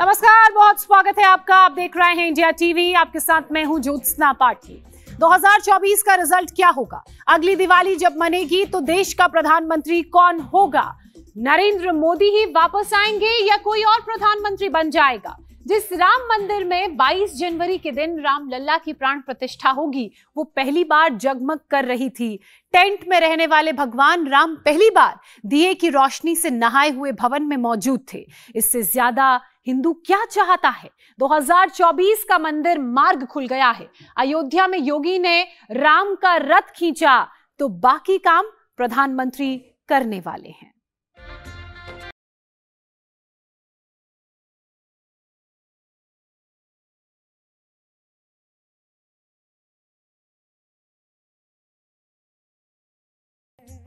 नमस्कार, बहुत स्वागत है आपका। आप देख रहे हैं इंडिया टीवी, आपके साथ मैं हूं ज्योत्सना पाटिल। 2024 का रिजल्ट क्या होगा? अगली दिवाली जब मनेगी तो देश का प्रधानमंत्री कौन होगा? नरेंद्र मोदी ही वापस आएंगे या कोई और प्रधानमंत्री बन जाएगा? जिस राम मंदिर में 22 जनवरी के दिन राम लल्ला की प्राण प्रतिष्ठा होगी, वो पहली बार जगमग कर रही थी। टेंट में रहने वाले भगवान राम पहली बार दिए की रोशनी से नहाए हुए भवन में मौजूद थे। इससे ज्यादा हिंदू क्या चाहता है? 2024 का मंदिर मार्ग खुल गया है। अयोध्या में योगी ने राम का रथ खींचा, तो बाकी काम प्रधानमंत्री करने वाले हैं।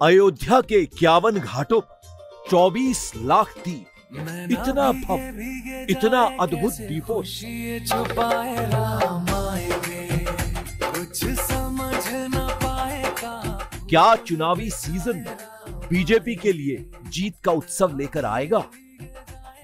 अयोध्या के 51 घाटों पर 24 लाख दीप, इतना भव्य, इतना अद्भुत दीपों क्या चुनावी सीजन बीजेपी के लिए जीत का उत्सव लेकर आएगा?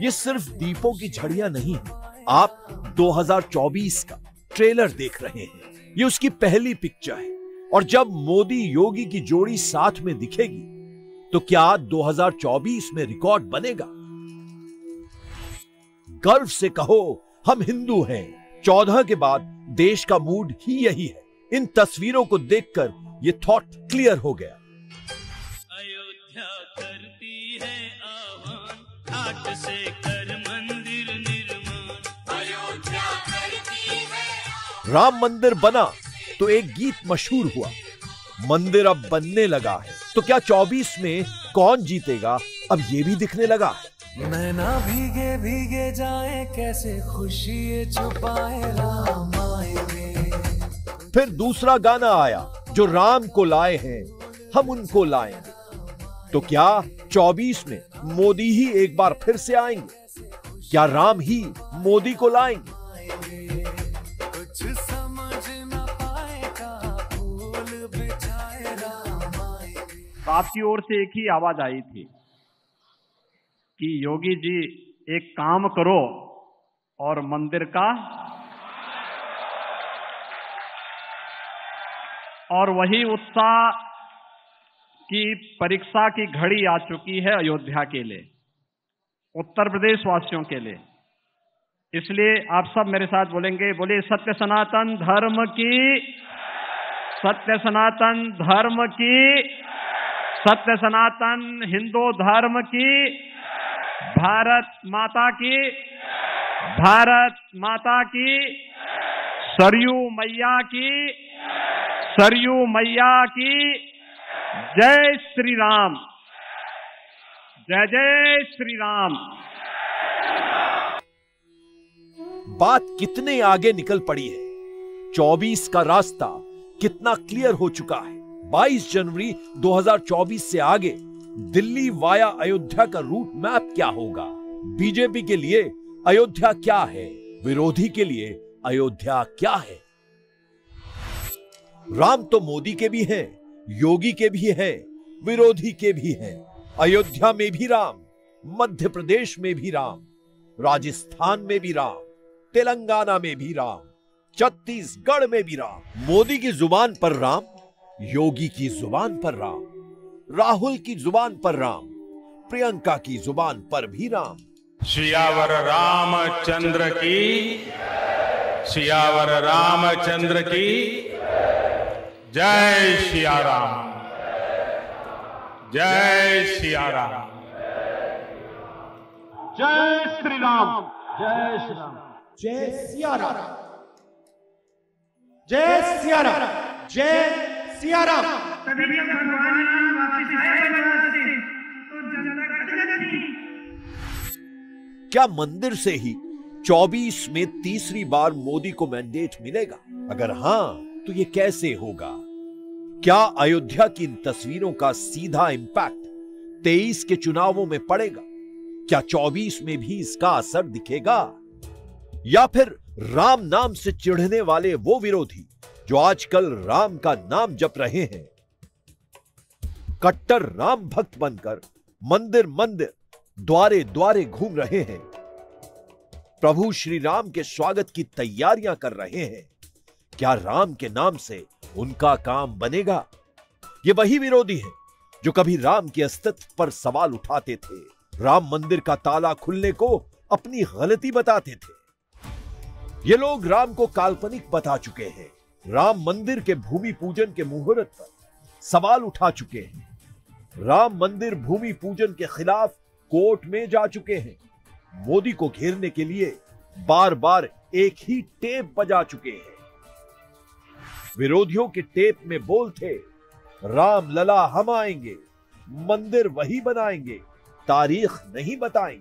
ये सिर्फ दीपों की झड़ियां नहीं है। आप 2024 का ट्रेलर देख रहे हैं, ये उसकी पहली पिक्चर है। और जब मोदी योगी की जोड़ी साथ में दिखेगी तो क्या 2024 में रिकॉर्ड बनेगा? गर्व से कहो हम हिंदू हैं। 14 के बाद देश का मूड ही यही है। इन तस्वीरों को देखकर ये थॉट क्लियर हो गया। अयोध्या करती है आह्वान, आट से कर मंदिर निर्माण। अयोध्या करती है। राम मंदिर बना तो एक गीत मशहूर हुआ, मंदिर अब बनने लगा है। तो क्या 24 में कौन जीतेगा, अब ये भी दिखने लगा है। नैना भीगे भीगे जाए, कैसे खुशी ये छुपाए राम आएंगे। फिर दूसरा गाना आया, जो राम को लाए हैं हम उनको लाएंगे। तो क्या 24 में मोदी ही एक बार फिर से आएंगे? क्या राम ही मोदी को लाएंगे? कुछ समझ ना पाएगा, फूल बिछाए राम आएंगे। आपकी ओर से एक ही आवाज आई थी कि योगी जी एक काम करो और मंदिर का, और वही उत्साह की परीक्षा की घड़ी आ चुकी है अयोध्या के लिए, उत्तर प्रदेश वासियों के लिए। इसलिए आप सब मेरे साथ बोलेंगे, बोले सत्य सनातन धर्म की, सत्य सनातन धर्म की, सत्य सनातन हिंदू धर्म की, भारत माता की, भारत माता की, सरयू मैया की, सरयू मैया की। जय श्री राम, जय जय श्री राम। बात कितने आगे निकल पड़ी है, 24 का रास्ता कितना क्लियर हो चुका है। 22 जनवरी 2024 से आगे दिल्ली वाया अयोध्या का रूट मैप क्या होगा? बीजेपी के लिए अयोध्या क्या है? विरोधी के लिए अयोध्या क्या है? राम तो मोदी के भी हैं, योगी के भी हैं, विरोधी के भी हैं। अयोध्या में भी राम, मध्य प्रदेश में भी राम, राजस्थान में भी राम, तेलंगाना में भी राम, छत्तीसगढ़ में भी राम। मोदी की जुबान पर राम, योगी की जुबान पर राम, राहुल की जुबान पर राम, प्रियंका की जुबान पर भी राम। सियावर रामचंद्र की, सियावर रामचंद्र की जय। सिया राम, जय सिया राम, जय श्री राम, जय श्री राम, जय सिया राम, जय सिया राम, जय सिया राम। क्या मंदिर से ही 24 में तीसरी बार मोदी को मैंडेट मिलेगा? अगर हां तो ये कैसे होगा? क्या अयोध्या की इन तस्वीरों का सीधा इंपैक्ट 23 के चुनावों में पड़ेगा? क्या 24 में भी इसका असर दिखेगा? या फिर राम नाम से चिढ़ने वाले वो विरोधी जो आजकल राम का नाम जप रहे हैं, कट्टर राम भक्त बनकर मंदिर मंदिर, द्वारे द्वारे घूम रहे हैं। प्रभु श्री राम के स्वागत की तैयारियां कर रहे हैं। क्या राम के नाम से उनका काम बनेगा? ये वही विरोधी हैं जो कभी राम के अस्तित्व पर सवाल उठाते थे, राम मंदिर का ताला खुलने को अपनी गलती बताते थे। ये लोग राम को काल्पनिक बता चुके हैं, राम मंदिर के भूमि पूजन के मुहूर्त पर सवाल उठा चुके हैं, राम मंदिर भूमि पूजन के खिलाफ कोर्ट में जा चुके हैं, मोदी को घेरने के लिए बार बार एक ही टेप बजा चुके हैं। विरोधियों के टेप में बोल थे, राम लल्ला हम आएंगे, मंदिर वही बनाएंगे, तारीख नहीं बताएंगे,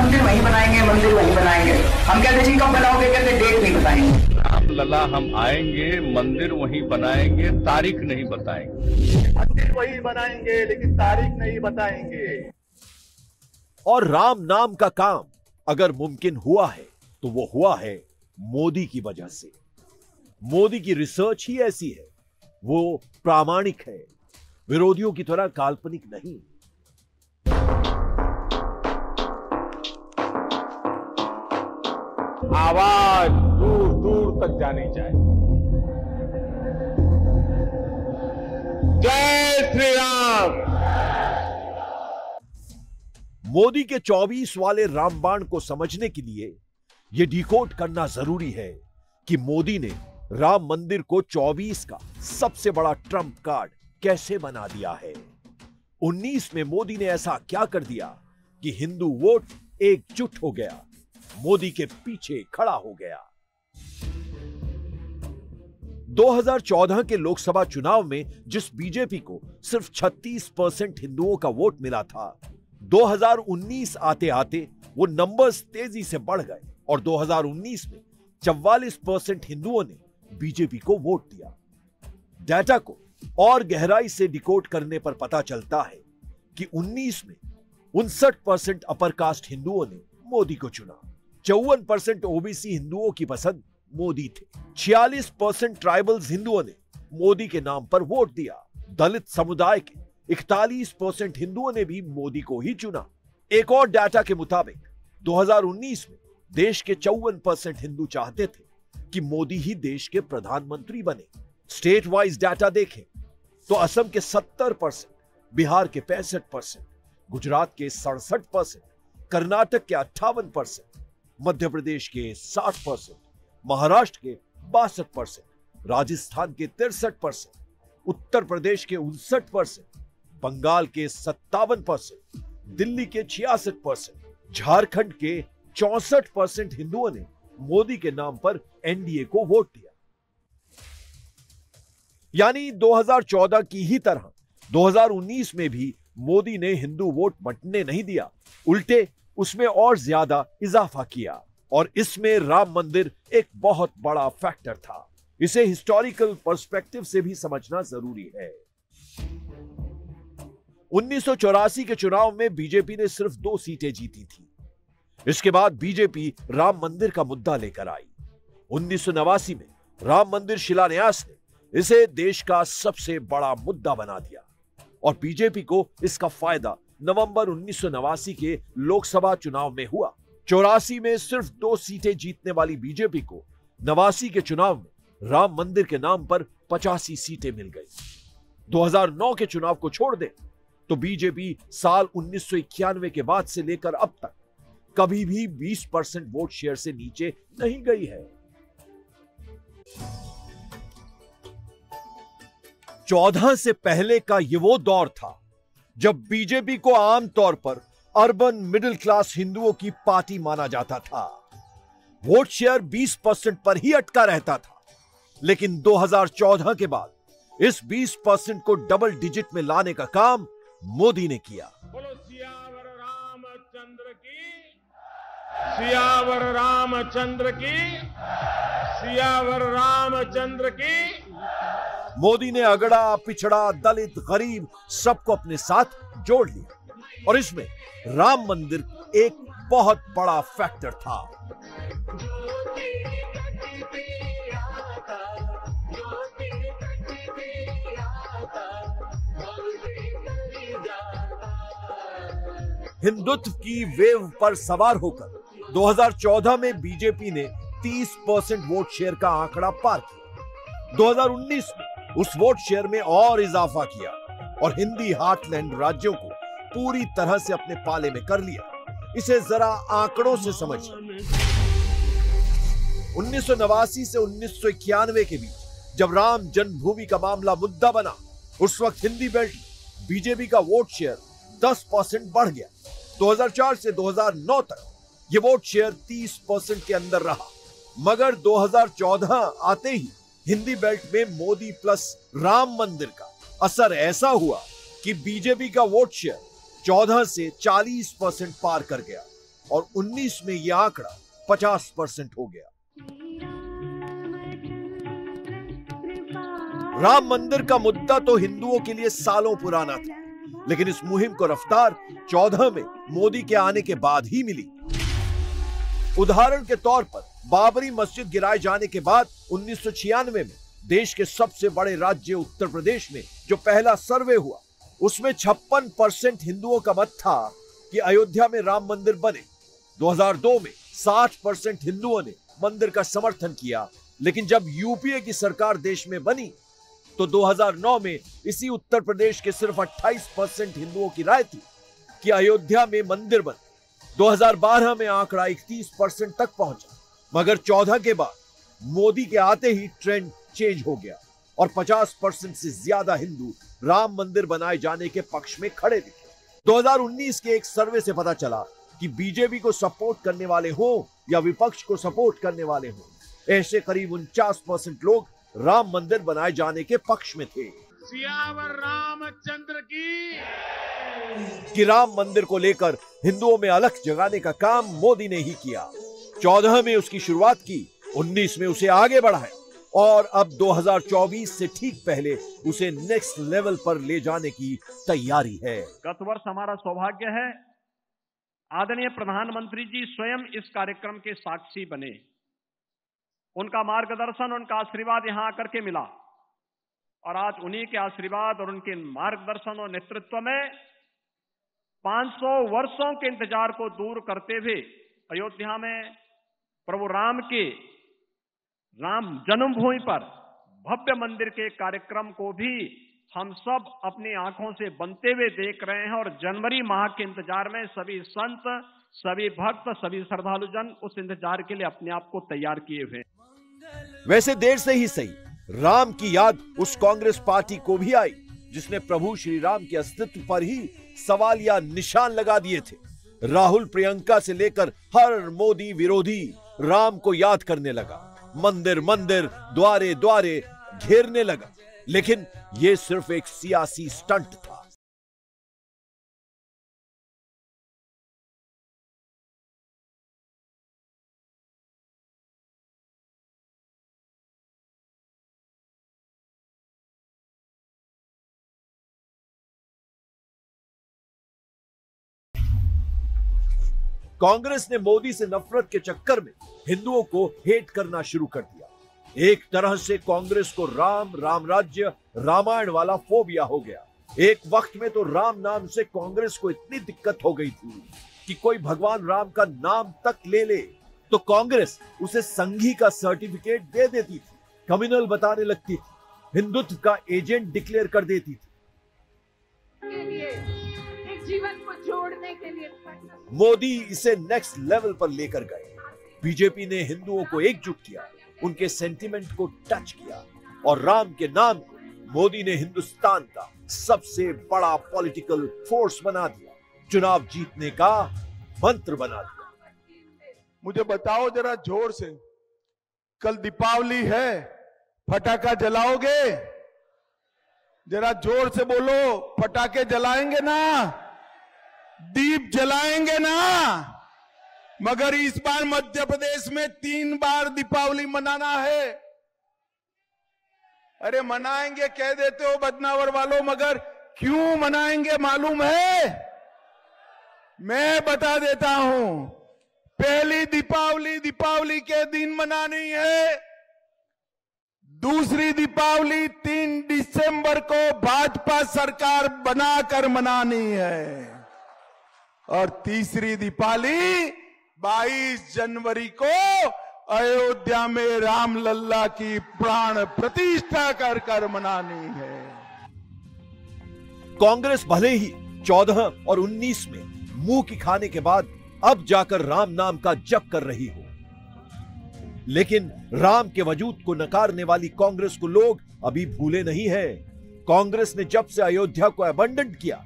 मंदिर वही बनाएंगे, मंदिर वही बनाएंगे। हम कहते हैं कब बनाओगे, कहते डेट नहीं बताएंगे। राम लल्ला हम आएंगे, मंदिर वही बनाएंगे, तारीख नहीं बताएंगे, मंदिर वही बनाएंगे लेकिन तारीख नहीं बताएंगे। और राम नाम का काम अगर मुमकिन हुआ है तो वो हुआ है मोदी की वजह से। मोदी की रिसर्च ही ऐसी है, वो प्रामाणिक है, विरोधियों की तरह काल्पनिक नहीं। आवाज दूर दूर तक जानी चाहिए। जय श्री राम। मोदी के 24 वाले रामबाण को समझने के लिए यह डिकोड करना जरूरी है कि मोदी ने राम मंदिर को 24 का सबसे बड़ा ट्रम्प कार्ड कैसे बना दिया है। 19 में मोदी ने ऐसा क्या कर दिया कि हिंदू वोट एकजुट हो गया, मोदी के पीछे खड़ा हो गया। 2014 के लोकसभा चुनाव में जिस बीजेपी को सिर्फ 36% हिंदुओं का वोट मिला था, 2019 आते आते वो नंबर्स तेजी से बढ़ गए और 2019 में 44% हिंदुओं ने बीजेपी को वोट दिया। डाटा को और गहराई से डिकोड करने पर पता चलता है कि 19 में 59% अपर कास्ट हिंदुओं ने मोदी को चुना, 54% ओबीसी हिंदुओं की पसंद मोदी थे, 46% ट्राइबल्स हिंदुओं ने मोदी के नाम पर वोट दिया, दलित समुदाय के 41% हिंदुओं ने भी मोदी को ही चुना। एक और डाटा के मुताबिक 2019 में देश के 54% हिंदू चाहते थे कि मोदी ही देश के प्रधानमंत्री बने। स्टेट वाइज डाटा देखें तो असम के 70%, बिहार के 65%, गुजरात के 67%, कर्नाटक के 58%, मध्य प्रदेश के 60%, महाराष्ट्र के 62%, राजस्थान के 63%, उत्तर प्रदेश के 59%, बंगाल के 57%, दिल्ली के 66%, झारखंड के 64% हिंदुओं ने मोदी के नाम पर एनडीए को वोट दिया। यानी 2014 की ही तरह 2019 में भी मोदी ने हिंदू वोट बंटने नहीं दिया, उल्टे उसमें और ज्यादा इजाफा किया। और इसमें राम मंदिर एक बहुत बड़ा फैक्टर था। इसे हिस्टोरिकल पर्सपेक्टिव से भी समझना जरूरी है। 1984 के चुनाव में बीजेपी ने सिर्फ 2 सीटें जीती थी। इसके बाद बीजेपी राम मंदिर का मुद्दा लेकर आई। 1989 में राम मंदिर शिलान्यास ने इसे देश का सबसे बड़ा मुद्दा बना दिया और बीजेपी को इसका फायदा नवंबर 1989 के लोकसभा चुनाव में हुआ। 84 में सिर्फ 2 सीटें जीतने वाली बीजेपी को 89 के चुनाव में राम मंदिर के नाम पर 85 सीटें मिल गई। 2009 के चुनाव को छोड़ दें तो बीजेपी साल 1991 के बाद से लेकर अब तक कभी भी 20% वोट शेयर से नीचे नहीं गई है। 14 से पहले का ये वो दौर था जब बीजेपी को आमतौर पर अर्बन मिडिल क्लास हिंदुओं की पार्टी माना जाता था। वोट शेयर 20% पर ही अटका रहता था, लेकिन 2014 के बाद इस 20% को डबल डिजिट में लाने का काम मोदी ने किया। सियावर रामचंद्र की, सियावर रामचंद्र की। मोदी ने अगड़ा पिछड़ा दलित गरीब सबको अपने साथ जोड़ लिया और इसमें राम मंदिर एक बहुत बड़ा फैक्टर था। हिंदुत्व की वेव पर सवार होकर 2014 में बीजेपी ने 30% वोट शेयर का आंकड़ा पार किया। 2019 में उस वोट शेयर में और इजाफा किया और हिंदी हार्टलैंड राज्यों को पूरी तरह से अपने पाले में कर लिया। इसे जरा आंकड़ों से समझिए। 1989 से 1991 के बीच जब राम जन्मभूमि का मामला मुद्दा बना, उस वक्त हिंदी बेल्ट में बीजेपी का वोट शेयर 10% बढ़ गया। 2004 से 2009 तक ये वोट शेयर 30% के अंदर रहा, मगर 2014 आते ही हिंदी बेल्ट में मोदी प्लस राम मंदिर का असर ऐसा हुआ कि बीजेपी का वोट शेयर 14 से 40% पार कर गया और 19 में यह आंकड़ा 50% हो गया। राम मंदिर का मुद्दा तो हिंदुओं के लिए सालों पुराना था, लेकिन इस मुहिम को रफ्तार 14 में मोदी के आने के बाद ही मिली। उदाहरण के तौर पर बाबरी मस्जिद गिराए जाने के बाद 1996 में देश के सबसे बड़े राज्य उत्तर प्रदेश में जो पहला सर्वे हुआ, उसमें 56% हिंदुओं का मत था कि अयोध्या में राम मंदिर बने। 2002 में 60% हिंदुओं ने मंदिर का समर्थन किया, लेकिन जब यूपीए की सरकार देश में बनी तो 2009 में इसी उत्तर प्रदेश के सिर्फ 28% हिंदुओं की राय थी कि अयोध्या में मंदिर बने। 2012 में आंकड़ा 31% तक पहुंचा, मगर 14 के बाद मोदी के आते ही ट्रेंड चेंज हो गया और 50% से ज्यादा हिंदू राम मंदिर बनाए जाने के पक्ष में खड़े दिखे। 2019 के एक सर्वे से पता चला कि बीजेपी को सपोर्ट करने वाले हो या विपक्ष को सपोर्ट करने वाले हो, ऐसे करीब 49% लोग राम मंदिर बनाए जाने के पक्ष में थे। सियावर रामचंद्र की कि राम मंदिर को लेकर हिंदुओं में अलख जगाने का काम मोदी ने ही किया। 14 में उसकी शुरुआत की, 19 में उसे आगे बढ़ाया और अब 2024 से ठीक पहले उसे नेक्स्ट लेवल पर ले जाने की तैयारी है। गत वर्ष हमारा सौभाग्य है आदरणीय प्रधानमंत्री जी स्वयं इस कार्यक्रम के साक्षी बने, उनका मार्गदर्शन, उनका आशीर्वाद यहाँ आकर के मिला और आज उन्हीं के आशीर्वाद और उनके मार्गदर्शन और नेतृत्व में 500 वर्षों के इंतजार को दूर करते हुए अयोध्या में प्रभु राम के राम जन्मभूमि पर भव्य मंदिर के कार्यक्रम को भी हम सब अपनी आंखों से बनते हुए देख रहे हैं और जनवरी माह के इंतजार में सभी संत, सभी भक्त, सभी श्रद्धालु जन उस इंतजार के लिए अपने आप को तैयार किए हुए। वैसे देर से ही सही, राम की याद उस कांग्रेस पार्टी को भी आई जिसने प्रभु श्री राम के अस्तित्व पर ही सवाल या निशान लगा दिए थे। राहुल, प्रियंका से लेकर हर मोदी विरोधी राम को याद करने लगा, मंदिर मंदिर, द्वारे द्वारे घेरने लगा, लेकिन ये सिर्फ एक सियासी स्टंट था। कांग्रेस ने मोदी से नफरत के चक्कर में हिंदुओं को हेट करना शुरू कर दिया। एक तरह से कांग्रेस को राम, राम राज्य, रामायण वाला फोबिया हो गया। एक वक्त में तो राम नाम से कांग्रेस को इतनी दिक्कत हो गई थी कि कोई भगवान राम का नाम तक ले ले तो कांग्रेस उसे संघी का सर्टिफिकेट दे देती थी, कम्युनल बताने लगती थी, हिंदुत्व का एजेंट डिक्लेयर कर देती थी। जीवन को जोड़ने के लिए मोदी इसे नेक्स्ट लेवल पर लेकर गए। बीजेपी ने हिंदुओं को एकजुट किया, उनके सेंटीमेंट को टच किया और राम के नाम को मोदी ने हिंदुस्तान का सबसे बड़ा पॉलिटिकल फोर्स बना दिया, चुनाव जीतने का मंत्र बना दिया। मुझे बताओ जरा जोर से, कल दीपावली है, फटाखा जलाओगे? जरा जोर से बोलो, फटाखे जलाएंगे ना, दीप जलाएंगे ना? मगर इस बार मध्य प्रदेश में 3 बार दीपावली मनाना है। अरे मनाएंगे कह देते हो बदनावर वालों, मगर क्यों मनाएंगे मालूम है? मैं बता देता हूं, पहली दीपावली दीपावली के दिन मनानी है, दूसरी दीपावली 3 दिसंबर को भाजपा सरकार बनाकर मनानी है और तीसरी दीपावली 22 जनवरी को अयोध्या में राम लल्ला की प्राण प्रतिष्ठा कर कर मनानी है। कांग्रेस भले ही 14 और 19 में मुंह की खाने के बाद अब जाकर राम नाम का जप कर रही हो, लेकिन राम के वजूद को नकारने वाली कांग्रेस को लोग अभी भूले नहीं हैं। कांग्रेस ने जब से अयोध्या को अबंडन किया,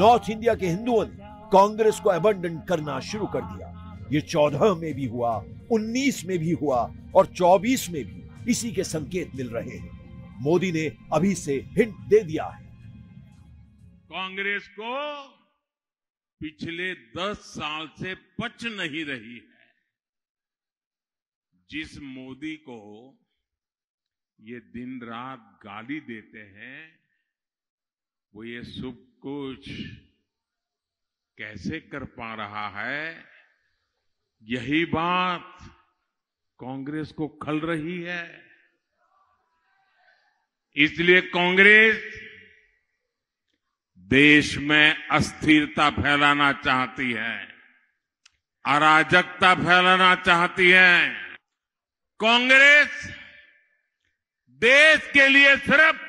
नॉर्थ इंडिया के हिंदुओं ने कांग्रेस को अबंडन करना शुरू कर दिया। ये 14 में भी हुआ, 19 में भी हुआ और 24 में भी इसी के संकेत मिल रहे हैं। मोदी ने अभी से हिंट दे दिया है। कांग्रेस को पिछले 10 साल से पच नहीं रही है। जिस मोदी को ये दिन रात गाली देते हैं, वो ये सब कुछ कैसे कर पा रहा है? यही बात कांग्रेस को खल रही है। इसलिए कांग्रेस देश में अस्थिरता फैलाना चाहती है, अराजकता फैलाना चाहती है। कांग्रेस देश के लिए सिर्फ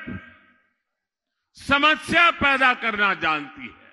समस्या पैदा करना जानती है।